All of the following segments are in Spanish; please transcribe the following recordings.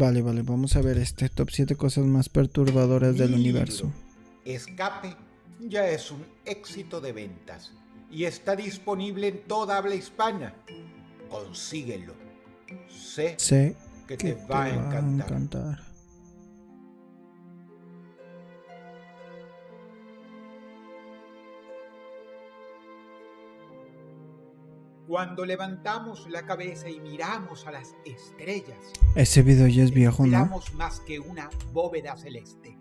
Vale, vamos a ver top 7 cosas más perturbadoras del universo. Escape ya es un éxito de ventas y está disponible en toda habla hispana. Consíguelo. Sé que te va a encantar. Cuando levantamos la cabeza y miramos a las estrellas... Ese video ya es viejo, ¿no? Miramos más que una bóveda celeste.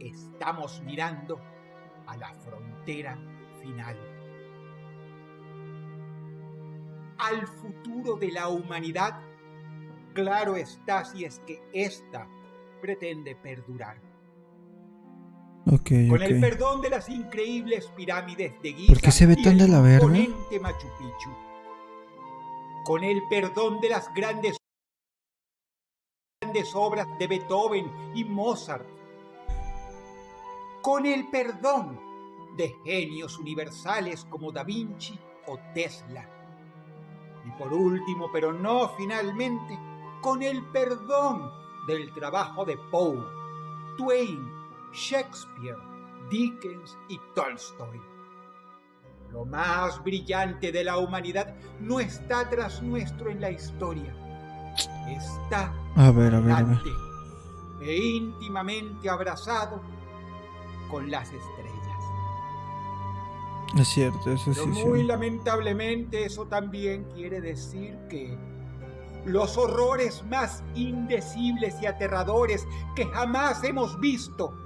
Estamos mirando a la frontera final. Al futuro de la humanidad, claro está, si es que ésta pretende perdurar. Okay, con el perdón de las increíbles pirámides de Giza. ¿Por qué se ve tan de la verga? Machu Picchu. Con el perdón de las grandes obras de Beethoven y Mozart. Con el perdón de genios universales como Da Vinci o Tesla. Y por último, pero no finalmente, con el perdón del trabajo de Poe, Twain, Shakespeare, Dickens y Tolstoy. Lo más brillante de la humanidad no está tras nuestro en la historia. Está adelante e íntimamente abrazado con las estrellas. Es cierto, eso sí. Muy lamentablemente, eso también quiere decir que los horrores más indecibles y aterradores que jamás hemos visto,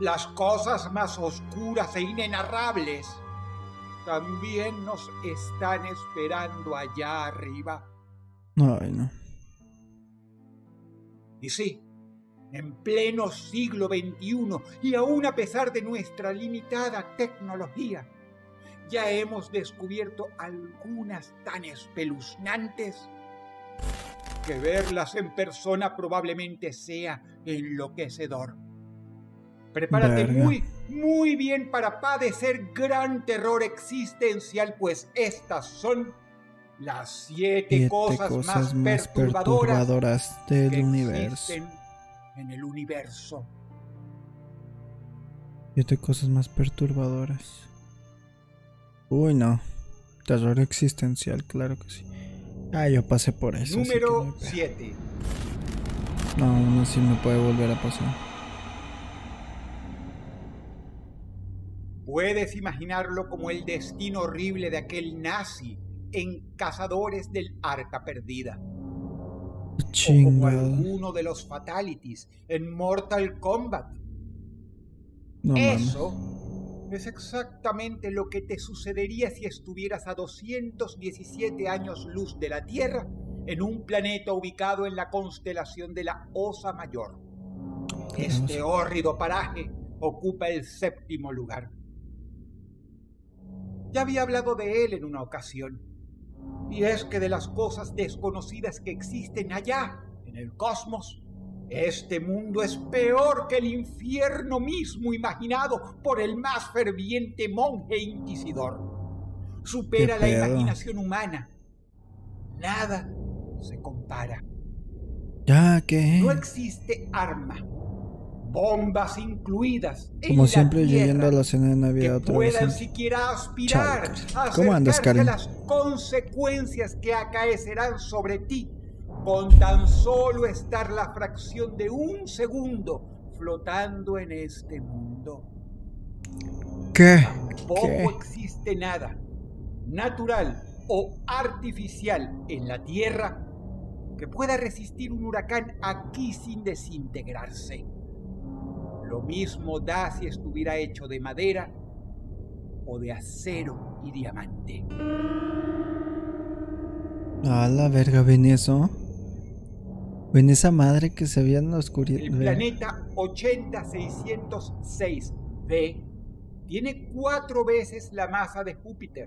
las cosas más oscuras e inenarrables, también nos están esperando allá arriba. Ay, no. Y sí, en pleno siglo XXI, y aún a pesar de nuestra limitada tecnología, ya hemos descubierto algunas tan espeluznantes que verlas en persona probablemente sea enloquecedor. Prepárate muy bien para padecer gran terror existencial, pues estas son las 7 cosas más perturbadoras del universo. En el universo. 7 cosas más perturbadoras. Uy, no. Terror existencial, claro que sí. Ah, yo pasé por eso. Número 7. No, no, sí me puede volver a pasar. Puedes imaginarlo como el destino horrible de aquel nazi en Cazadores del Arca Perdida. Chinga. O como alguno de los fatalities en Mortal Kombat. No, eso es exactamente lo que te sucedería si estuvieras a 217 años luz de la Tierra en un planeta ubicado en la constelación de la Osa Mayor. Este hórrido paraje ocupa el 7º lugar. Ya había hablado de él en una ocasión. Y es que de las cosas desconocidas que existen allá, en el cosmos, este mundo es peor que el infierno mismo imaginado por el más ferviente monje inquisidor. Supera la imaginación humana. Nada se compara. ¿Ya qué? No existe arma, bombas incluidas, como en siempre leyendo la cena de Navidad otra vez. Puedan siquiera aspirar a acercarse a las consecuencias que acaecerán sobre ti con tan solo estar la fracción de un segundo flotando en este mundo. Tampoco existe nada natural o artificial en la Tierra que pueda resistir un huracán aquí sin desintegrarse. Lo mismo da si estuviera hecho de madera o de acero y diamante. A la verga, ¿ven eso? ¿Ven esa madre que se veía en la oscuridad? El planeta 80606b tiene 4 veces la masa de Júpiter.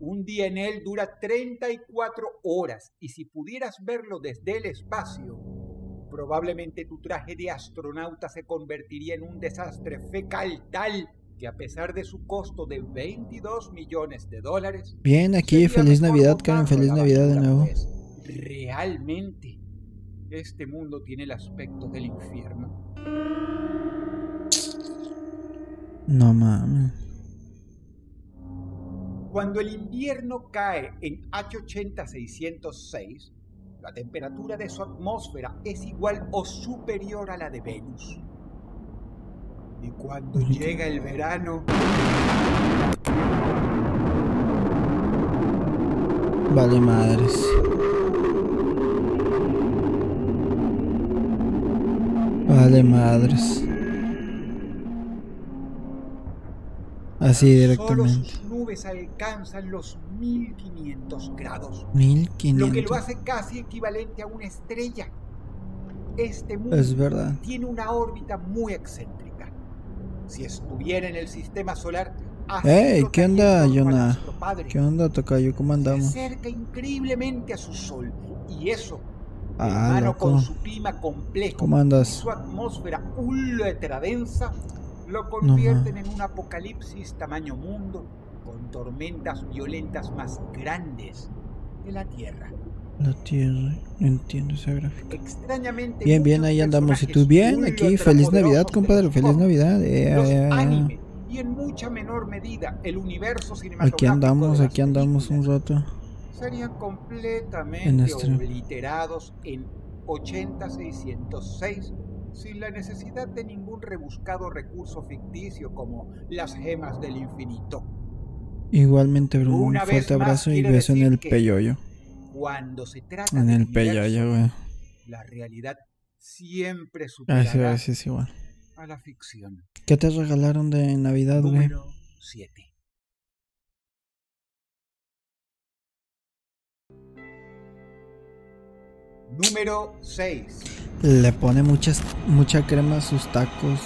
Un día en él dura 34 horas y si pudieras verlo desde el espacio, probablemente tu traje de astronauta se convertiría en un desastre fecal tal que a pesar de su costo de 22 millones de dólares... Bien, aquí, feliz Navidad, Karen, feliz Navidad de nuevo. Pues, realmente, Este mundo tiene el aspecto del infierno. No mames. Cuando el invierno cae en H80606, la temperatura de su atmósfera es igual o superior a la de Venus. Y cuando llega el verano... Vale madres. Vale madres. Así directamente. Solo sus nubes alcanzan los 1500 grados. 1500. Lo que lo hace casi equivalente a una estrella. Este mundo es verdad. Tiene una órbita muy excéntrica. Si estuviera en el sistema solar... ¡Ey! ¿Qué onda, Yona? ¿Qué onda, Tocayo? ¿Cómo andamos? Se acerca increíblemente a su sol. Y eso, hermano, con su clima complejo, ¿cómo andas? Y su atmósfera ultra densa, lo convierten en un apocalipsis tamaño mundo, con tormentas violentas más grandes de la Tierra. La Tierra, no entiendo esa gráfica. Extrañamente, bien, bien, ahí andamos. ¿Y tú bien? Aquí, feliz Navidad, compadre, feliz Navidad. Y en mucha menor medida el universo cinematográfico. Aquí andamos un rato. Serían completamente obliterados en 80606 sin la necesidad de ningún rebuscado recurso ficticio como las gemas del infinito. Igualmente, Bruno, un fuerte abrazo y beso en el peyoyo. Cuando se trata en el peyoyo, güey. La realidad siempre supera a la ficción. ¿Qué te regalaron de Navidad, güey? Número 7. Número 6. Le pone mucha crema a sus tacos.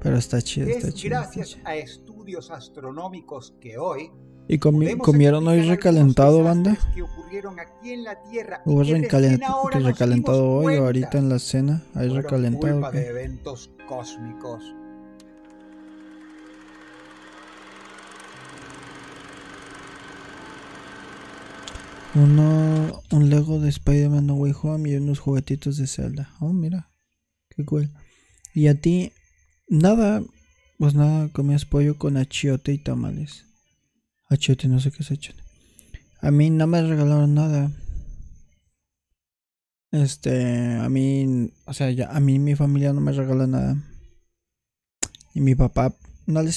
Pero está chido, está chido. Gracias a estudios astronómicos que hoy... ¿Y comieron hoy recalentado, banda? ¿Hubo recalentado hoy o ahorita en la cena? ¿Hay recalentado? Culpa de eventos cósmicos. Un Lego de Spider-Man No Way Home y unos juguetitos de Zelda. Oh, mira. Qué cool. Y a ti, nada. Pues nada, comías pollo con achiote y tamales. Achiote, no sé qué es achiote. A mí no me regalaron nada. A mí, o sea, a mí mi familia no me regala nada. Y mi papá, no le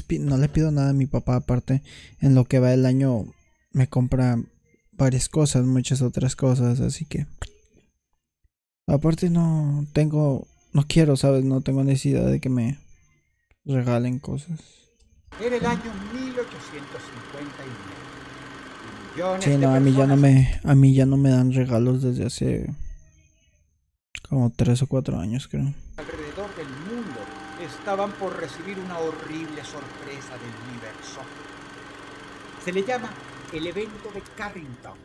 pido nada a mi papá. Aparte, en lo que va el año, me compra varias cosas, muchas otras cosas. Así que, aparte no tengo, no quiero, ¿sabes? No tengo necesidad de que me regalen cosas. Era el año 1859. Sí, no, a mí ya no me dan regalos desde hace como 3 o 4 años, creo. Alrededor del mundo estaban por recibir una horrible sorpresa del universo. Se le llama el evento de Carrington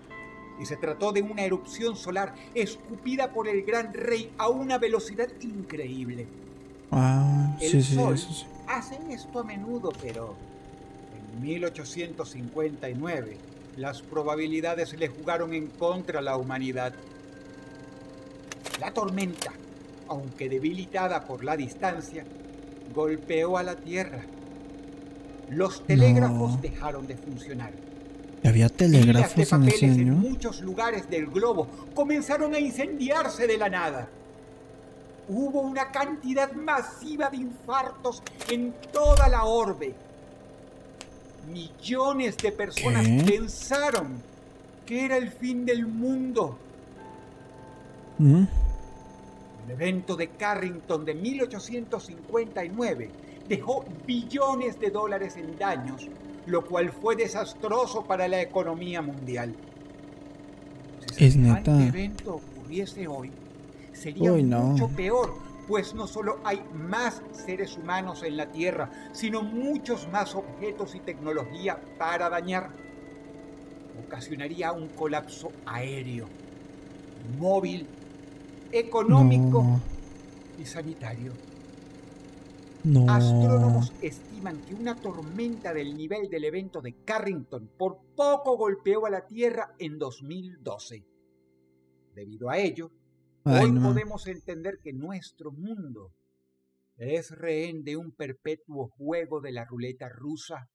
y se trató de una erupción solar escupida por el gran rey a una velocidad increíble. Ah, sí, sí, eso sí. Hacen esto a menudo, pero en 1859 las probabilidades le jugaron en contra a la humanidad. La tormenta, aunque debilitada por la distancia, golpeó a la Tierra. Los telégrafos dejaron de funcionar. Había telégrafos de papeles en muchos lugares del globo comenzaron a incendiarse de la nada. Hubo una cantidad masiva de infartos en toda la orbe. Millones de personas pensaron que era el fin del mundo. El evento de Carrington de 1859 dejó billones de dólares en daños, lo cual fue desastroso para la economía mundial. Si es neta. Si este evento ocurriese hoy, sería mucho peor, pues no solo hay más seres humanos en la Tierra, sino muchos más objetos y tecnología para dañar. Ocasionaría un colapso aéreo, móvil, económico y sanitario. Astrónomos estiman que una tormenta del nivel del evento de Carrington por poco golpeó a la Tierra en 2012. Debido a ello, hoy podemos entender que nuestro mundo es rehén de un perpetuo juego de la ruleta rusa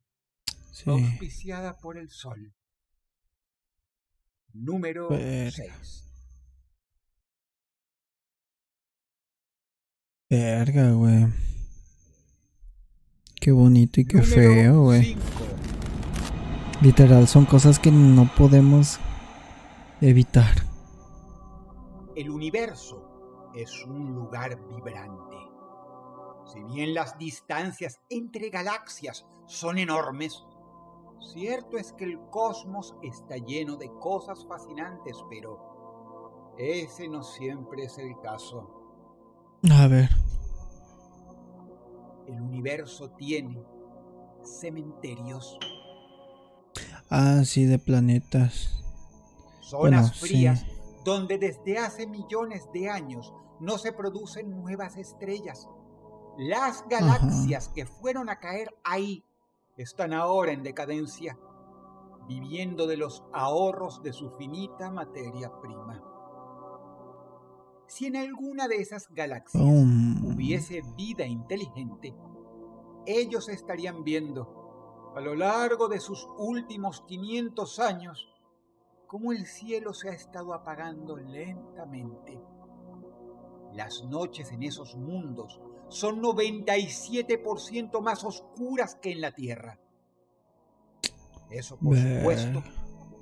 auspiciada por el sol. Número 6. Verga, güey. Qué bonito y qué feo, güey. Literal, son cosas que no podemos evitar. El universo es un lugar vibrante. Si bien las distancias entre galaxias son enormes, cierto es que el cosmos está lleno de cosas fascinantes, pero ese no siempre es el caso. A ver. El universo tiene cementerios. Ah, sí, de planetas. Zonas frías donde desde hace millones de años no se producen nuevas estrellas. Las galaxias que fueron a caer ahí están ahora en decadencia, viviendo de los ahorros de su finita materia prima. Si en alguna de esas galaxias hubiese vida inteligente, ellos estarían viendo, a lo largo de sus últimos 500 años, cómo el cielo se ha estado apagando lentamente. Las noches en esos mundos son 97% más oscuras que en la Tierra. Eso, por supuesto,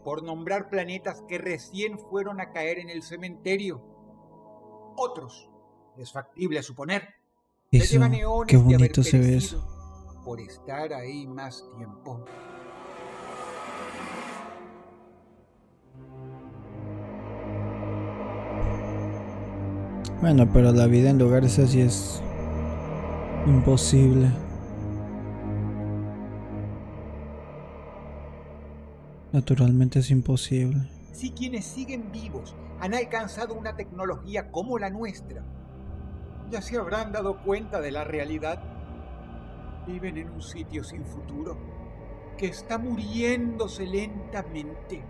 por nombrar planetas que recién fueron a caer en el cementerio. Otros, es factible suponer, se llevan eones de haber perecido por estar ahí más tiempo. Bueno, pero la vida en lugares así es imposible. Naturalmente es imposible. Si quienes siguen vivos han alcanzado una tecnología como la nuestra, ya se habrán dado cuenta de la realidad. Viven en un sitio sin futuro que está muriéndose lentamente,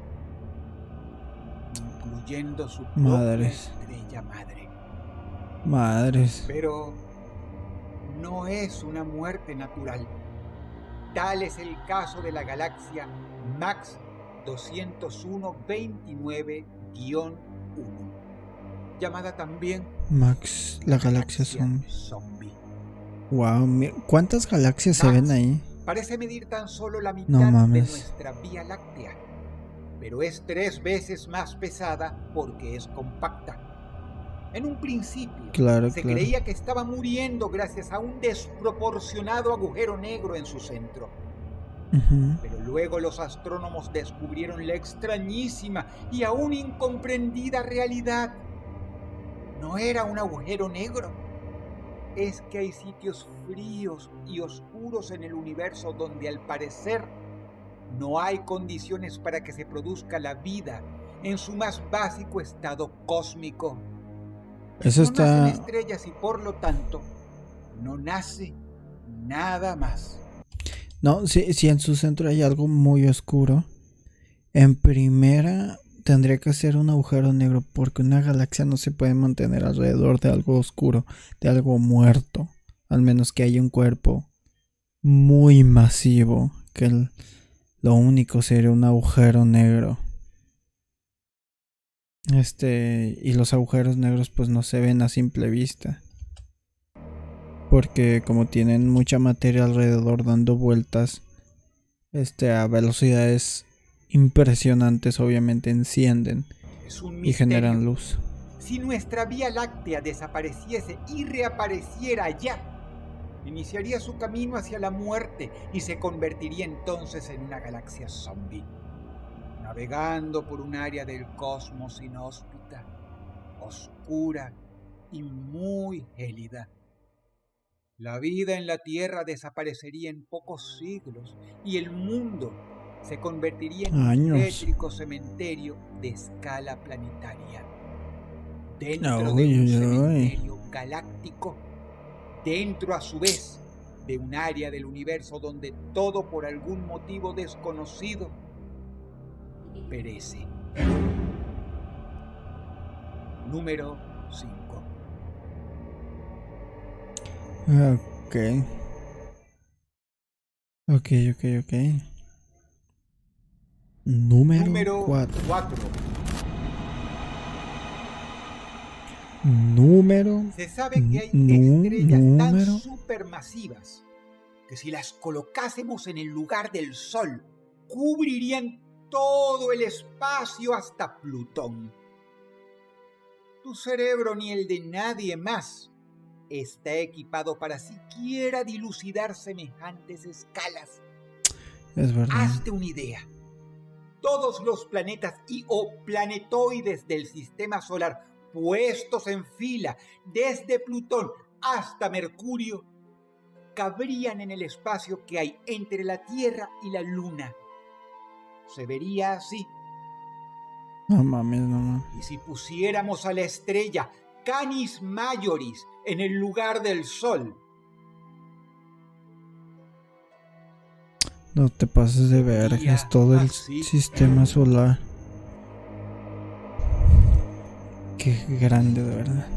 incluyendo su propia estrella madre. Madres. Pero no es una muerte natural. Tal es el caso de la galaxia MACS 2129-1, llamada también MACS, la galaxia zombie. Wow, ¿cuántas galaxias se ven ahí? Parece medir tan solo la mitad de nuestra Vía Láctea, pero es 3 veces más pesada porque es compacta. En un principio se creía que estaba muriendo gracias a un desproporcionado agujero negro en su centro. Pero luego los astrónomos descubrieron la extrañísima y aún incomprendida realidad. No era un agujero negro. Es que hay sitios fríos y oscuros en el universo donde al parecer no hay condiciones para que se produzca la vida en su más básico estado cósmico. Eso está... No nacen estrellas y por lo tanto no nace nada más. No, si en su centro hay algo muy oscuro, en primera tendría que ser un agujero negro, porque una galaxia no se puede mantener alrededor de algo oscuro, de algo muerto, al menos que haya un cuerpo muy masivo, que lo único sería un agujero negro. Y los agujeros negros pues no se ven a simple vista, porque como tienen mucha materia alrededor dando vueltas a velocidades impresionantes, obviamente encienden y generan luz. Si nuestra Vía Láctea desapareciese y reapareciera allá, iniciaría su camino hacia la muerte y se convertiría entonces en una galaxia zombie, navegando por un área del cosmos inhóspita, oscura y muy gélida. La vida en la Tierra desaparecería en pocos siglos y el mundo se convertiría en un tétrico cementerio de escala planetaria. Dentro de un cementerio galáctico, dentro a su vez de un área del universo donde todo por algún motivo desconocido perece. número 5. Ok. Ok. Número 4. Se sabe que hay estrellas tan supermasivas que si las colocásemos en el lugar del Sol, cubrirían todo el espacio hasta Plutón. Tu cerebro ni el de nadie más está equipado para siquiera dilucidar semejantes escalas. Es verdad. Hazte una idea. Todos los planetas y o planetoides del sistema solar puestos en fila desde Plutón hasta Mercurio cabrían en el espacio que hay entre la Tierra y la Luna. Se vería así. No mames, no mames. Y si pusiéramos a la estrella Canis Majoris en el lugar del Sol. No te pases de vergas, todo el sistema solar. Qué grande, de verdad.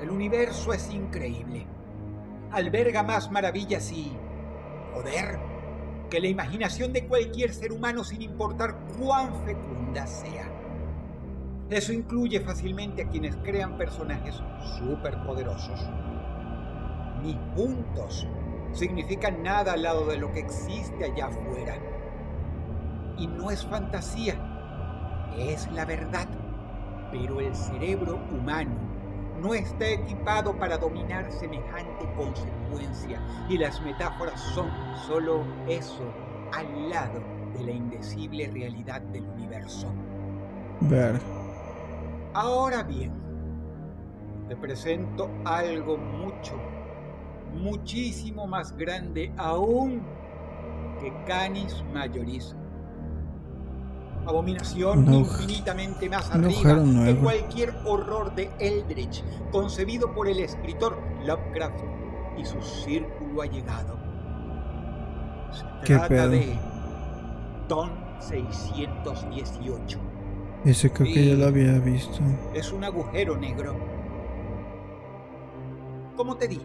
El universo es increíble. Alberga más maravillas y poder que la imaginación de cualquier ser humano, sin importar cuán fecunda sea. Eso incluye fácilmente a quienes crean personajes superpoderosos. Ni juntos significan nada al lado de lo que existe allá afuera. Y no es fantasía, es la verdad. Pero el cerebro humano no está equipado para dominar semejante consecuencia, y las metáforas son solo eso, al lado de la indecible realidad del universo. Ver. Ahora bien, te presento algo muchísimo más grande aún que Canis Majoris. Abominación infinitamente más arriba de cualquier horror de Eldritch, concebido por el escritor Lovecraft y su círculo allegado. Se trata de Ton 618. Ese creo que ya lo había visto. Es un agujero negro. Como te dije,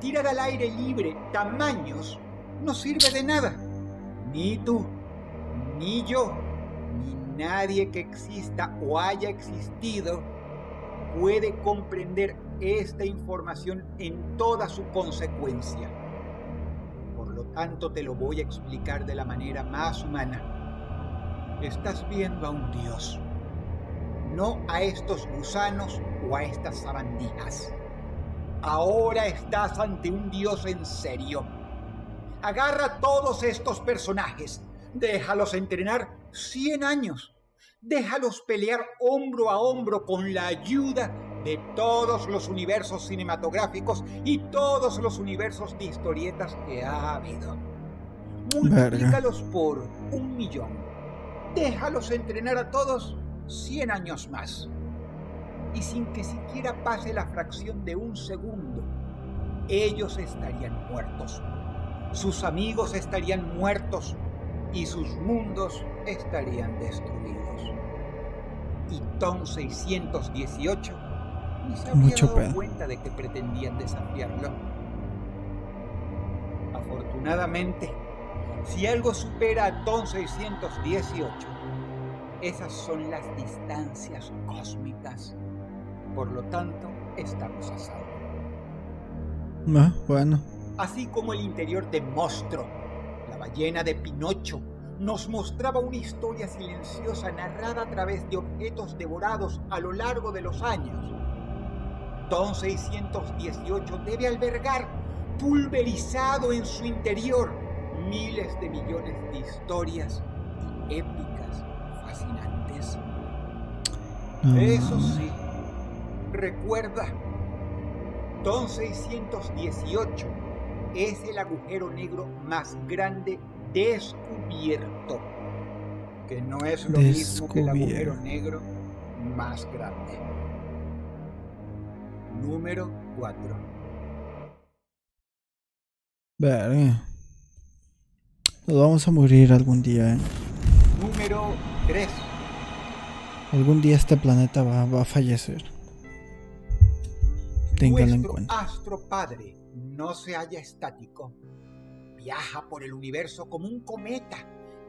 tirar al aire libre tamaños no sirve de nada. Ni tú, ni yo, ni nadie que exista o haya existido puede comprender esta información en toda su consecuencia. Por lo tanto, te lo voy a explicar de la manera más humana. Estás viendo a un dios, no a estos gusanos o a estas sabandijas. Ahora estás ante un dios en serio. Agarra a todos estos personajes. Déjalos entrenar 100 años. Déjalos pelear hombro a hombro con la ayuda de todos los universos cinematográficos y todos los universos de historietas que ha habido. Multiplícalos por 1.000.000. Déjalos entrenar a todos 100 años más. Y sin que siquiera pase la fracción de un segundo, ellos estarían muertos. Sus amigos estarían muertos. Y sus mundos estarían destruidos. Y Ton 618 ni se había dado cuenta de que pretendían desafiarlo. Afortunadamente, si algo supera a Ton 618, esas son las distancias cósmicas. Por lo tanto, estamos a salvo. Bueno. Así como el interior de monstruo, la ballena de Pinocho, nos mostraba una historia silenciosa narrada a través de objetos devorados a lo largo de los años. Ton 618 debe albergar, pulverizado en su interior, miles de millones de historias y épicas fascinantes. Eso sí, recuerda, Ton 618 es el agujero negro más grande descubierto, que no es lo mismo que el agujero negro más grande. Número 4. Nos vamos a morir algún día. Número 3. Algún día este planeta va a fallecer. Ténganlo en cuenta. Nuestro astro padre no se halla estático. Viaja por el universo como un cometa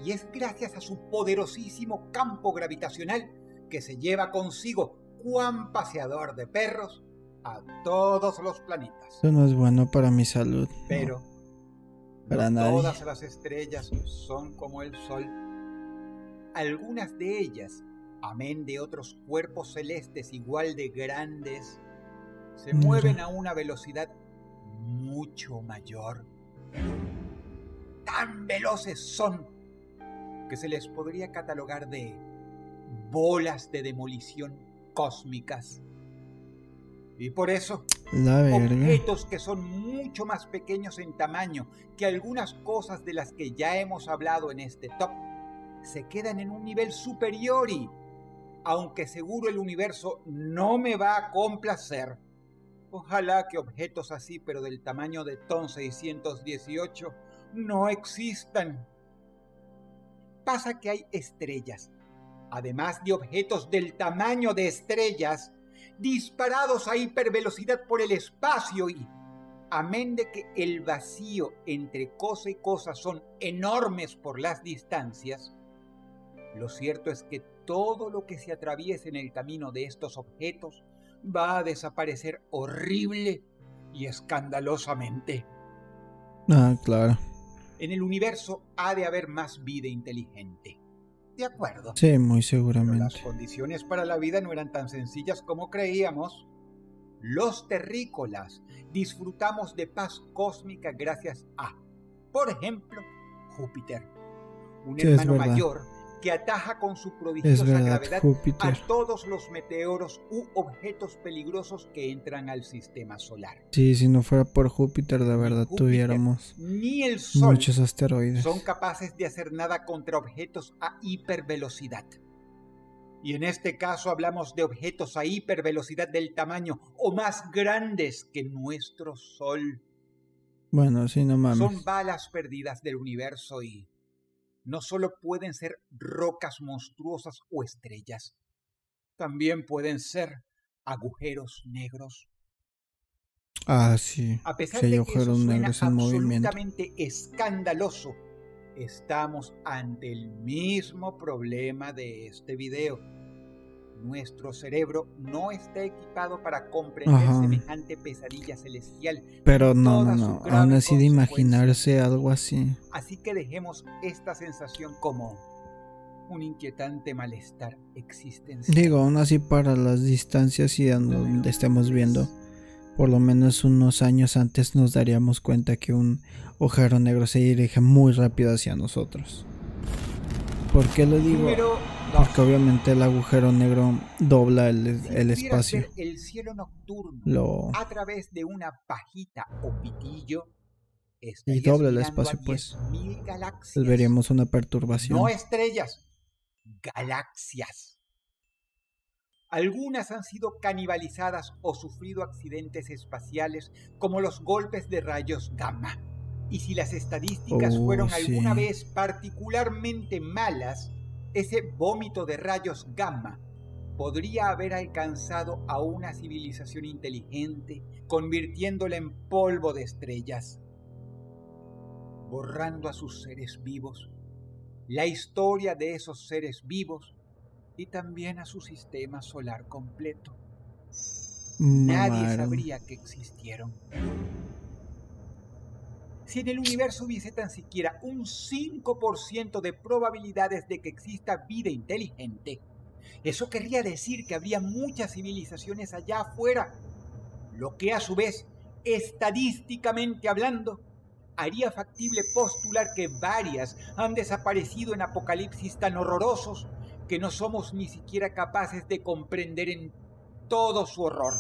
y es gracias a su poderosísimo campo gravitacional que se lleva consigo, cuán paseador de perros, a todos los planetas. Eso no es bueno para mi salud. Pero no, para nadie. Todas las estrellas son como el sol. Algunas de ellas, amén de otros cuerpos celestes igual de grandes, se mueven a una velocidad mucho mayor. Tan veloces son que se les podría catalogar de bolas de demolición cósmicas. Y por eso, objetos que son mucho más pequeños en tamaño que algunas cosas de las que ya hemos hablado en este top, se quedan en un nivel superior y, aunque seguro el universo no me va a complacer, ojalá que objetos así, pero del tamaño de Ton 618, no existan. Pasa que hay estrellas, además de objetos del tamaño de estrellas, disparados a hipervelocidad por el espacio y, amén de que el vacío entre cosa y cosa son enormes por las distancias, lo cierto es que todo lo que se atraviese en el camino de estos objetos va a desaparecer horrible y escandalosamente. Ah, claro. En el universo ha de haber más vida inteligente. ¿De acuerdo? Sí, muy seguramente. Pero las condiciones para la vida no eran tan sencillas como creíamos. Los terrícolas disfrutamos de paz cósmica gracias a, por ejemplo, Júpiter. Un hermano mayor que ataja con su prodigiosa gravedad a todos los meteoros u objetos peligrosos que entran al sistema solar. Sí, si no fuera por Júpiter, de verdad tuviéramos ni el Sol, muchos asteroides. Son capaces de hacer nada contra objetos a hipervelocidad. Y en este caso hablamos de objetos a hipervelocidad del tamaño o más grandes que nuestro Sol. Bueno, sí, no mames. Son balas perdidas del universo y no solo pueden ser rocas monstruosas o estrellas, también pueden ser agujeros negros. Ah, sí. A pesar de que eso suena absolutamente escandaloso, estamos ante el mismo problema de este video. Nuestro cerebro no está equipado para comprender semejante pesadilla celestial. Pero no, aún así de imaginarse algo así. Así que dejemos esta sensación como un inquietante malestar existencial. Digo, aún así para las distancias y donde estemos viendo, por lo menos unos años antes nos daríamos cuenta que un agujero negro se dirige muy rápido hacia nosotros. ¿Por qué lo digo? Porque obviamente el agujero negro dobla el espacio. El cielo nocturno a través de una pajita o pitillo y dobla el espacio, pues veríamos una perturbación. No estrellas, galaxias. Algunas han sido canibalizadas o sufrido accidentes espaciales como los golpes de rayos gamma. Y si las estadísticas fueron alguna vez particularmente malas, ese vómito de rayos gamma podría haber alcanzado a una civilización inteligente, convirtiéndola en polvo de estrellas, borrando a sus seres vivos, la historia de esos seres vivos y también a su sistema solar completo. Nadie sabría que existieron. Si en el universo hubiese tan siquiera un 5% de probabilidades de que exista vida inteligente, eso querría decir que habría muchas civilizaciones allá afuera, lo que a su vez, estadísticamente hablando, haría factible postular que varias han desaparecido en apocalipsis tan horrorosos que no somos ni siquiera capaces de comprender en todo su horror.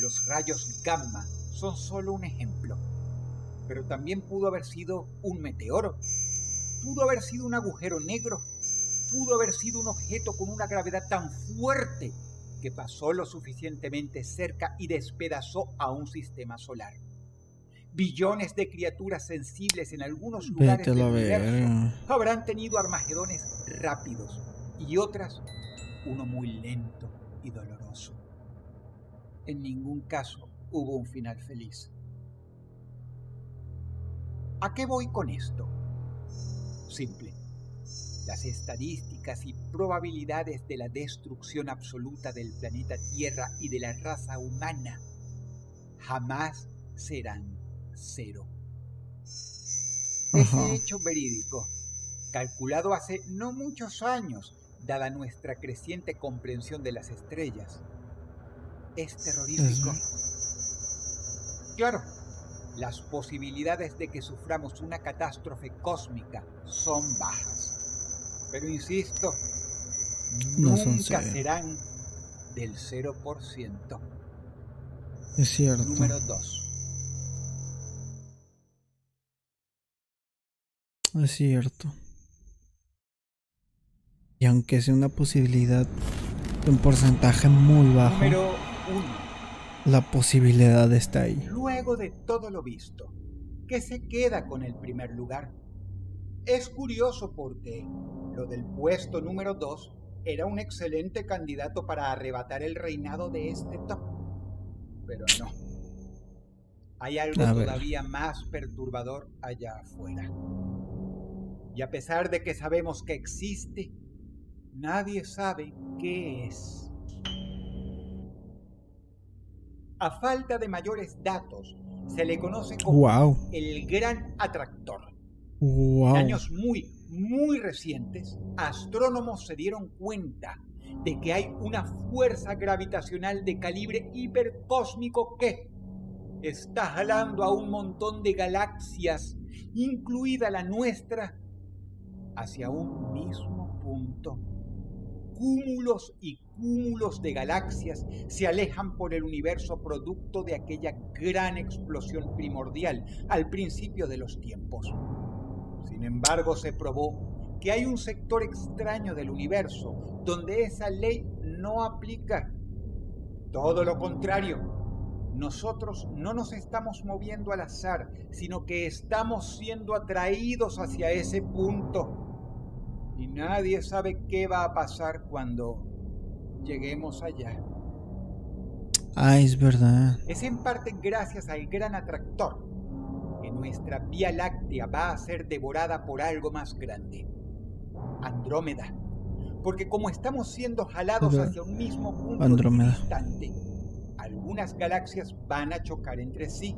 Los rayos gamma son solo un ejemplo, pero también pudo haber sido un meteoro, pudo haber sido un agujero negro, pudo haber sido un objeto con una gravedad tan fuerte que pasó lo suficientemente cerca y despedazó a un sistema solar. billones de criaturas sensibles en algunos lugares del universo habrán tenido armagedones rápidos y otras uno muy lento y doloroso. En ningún caso hubo un final feliz. ¿A qué voy con esto? Simple. Las estadísticas y probabilidades de la destrucción absoluta del planeta Tierra y de la raza humana jamás serán cero. Ese hecho verídico, calculado hace no muchos años, dada nuestra creciente comprensión de las estrellas, es terrorífico. Claro, las posibilidades de que suframos una catástrofe cósmica son bajas, pero insisto, nunca serán del 0%. Es cierto. Número 2. Es cierto. Y aunque sea una posibilidad de un porcentaje muy bajo, número 1, la posibilidad está ahí. Luego de todo lo visto, ¿qué se queda con el primer lugar? Es curioso porque lo del puesto número 2 era un excelente candidato para arrebatar el reinado de este top. Pero no. Hay algo todavía más perturbador allá afuera. Y a pesar de que sabemos que existe, nadie sabe qué es. A falta de mayores datos, se le conoce como el gran atractor. En años muy, muy recientes, astrónomos se dieron cuenta de que hay una fuerza gravitacional de calibre hipercósmico que está jalando a un montón de galaxias, incluida la nuestra, hacia un mismo punto. Cúmulos y cúmulos de galaxias se alejan por el universo producto de aquella gran explosión primordial al principio de los tiempos. Sin embargo, se probó que hay un sector extraño del universo donde esa ley no aplica. Todo lo contrario. Nosotros no nos estamos moviendo al azar, sino que estamos siendo atraídos hacia ese punto. Y nadie sabe qué va a pasar cuando lleguemos allá. Ah, es verdad. Es en parte gracias al gran atractor que nuestra Vía Láctea va a ser devorada por algo más grande. Andrómeda. Porque como estamos siendo jalados hacia un mismo punto distante, algunas galaxias van a chocar entre sí.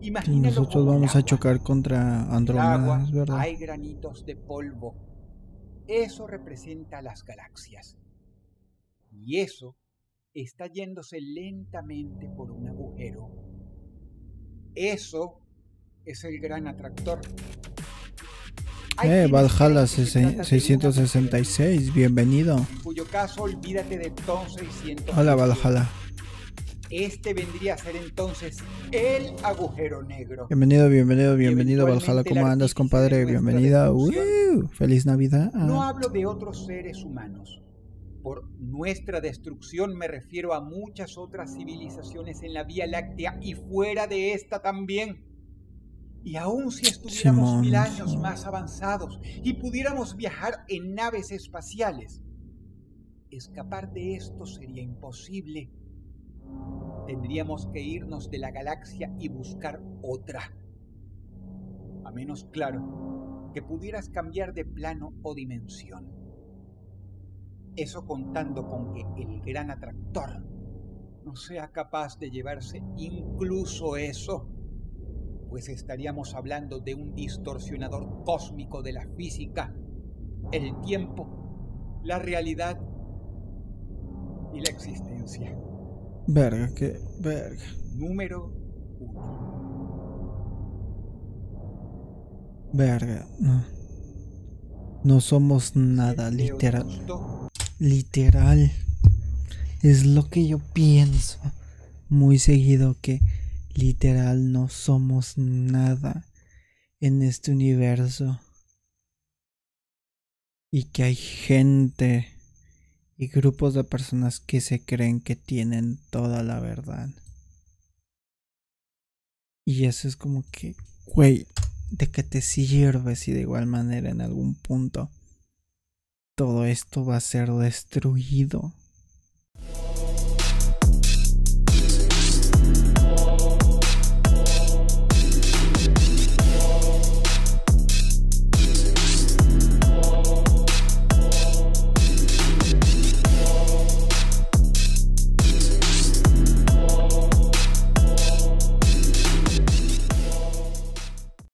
Imagínalo, y nosotros vamos a chocar contra Andrómeda, es verdad. Hay granitos de polvo. Eso representa las galaxias. Y eso está yéndose lentamente por un agujero. Eso es el gran atractor. Valhalla 666, bienvenido. En cuyo caso, olvídate de Ton 618. Hola, Valhalla. Este vendría a ser entonces el agujero negro. Bienvenido, bienvenido, bienvenido, Valhalla. ¿Cómo andas, compadre? Bienvenida. ¡Feliz Navidad! No hablo de otros seres humanos. Por nuestra destrucción me refiero a muchas otras civilizaciones en la Vía Láctea y fuera de esta también. Y aún si estuviéramos 1000 años más avanzados y pudiéramos viajar en naves espaciales, escapar de esto sería imposible. Tendríamos que irnos de la galaxia y buscar otra. A menos, claro, que pudieras cambiar de plano o dimensión. Eso contando con que el gran atractor no sea capaz de llevarse incluso eso, pues estaríamos hablando de un distorsionador cósmico de la física, el tiempo, la realidad y la existencia. Verga, qué verga. Número 1. Verga, no. No somos nada, literal. Literal. Es lo que yo pienso muy seguido, que literal no somos nada en este universo. Y que hay gente y grupos de personas que se creen que tienen toda la verdad. Y eso es como que, güey, de que te sirves, y de igual manera en algún punto todo esto va a ser destruido.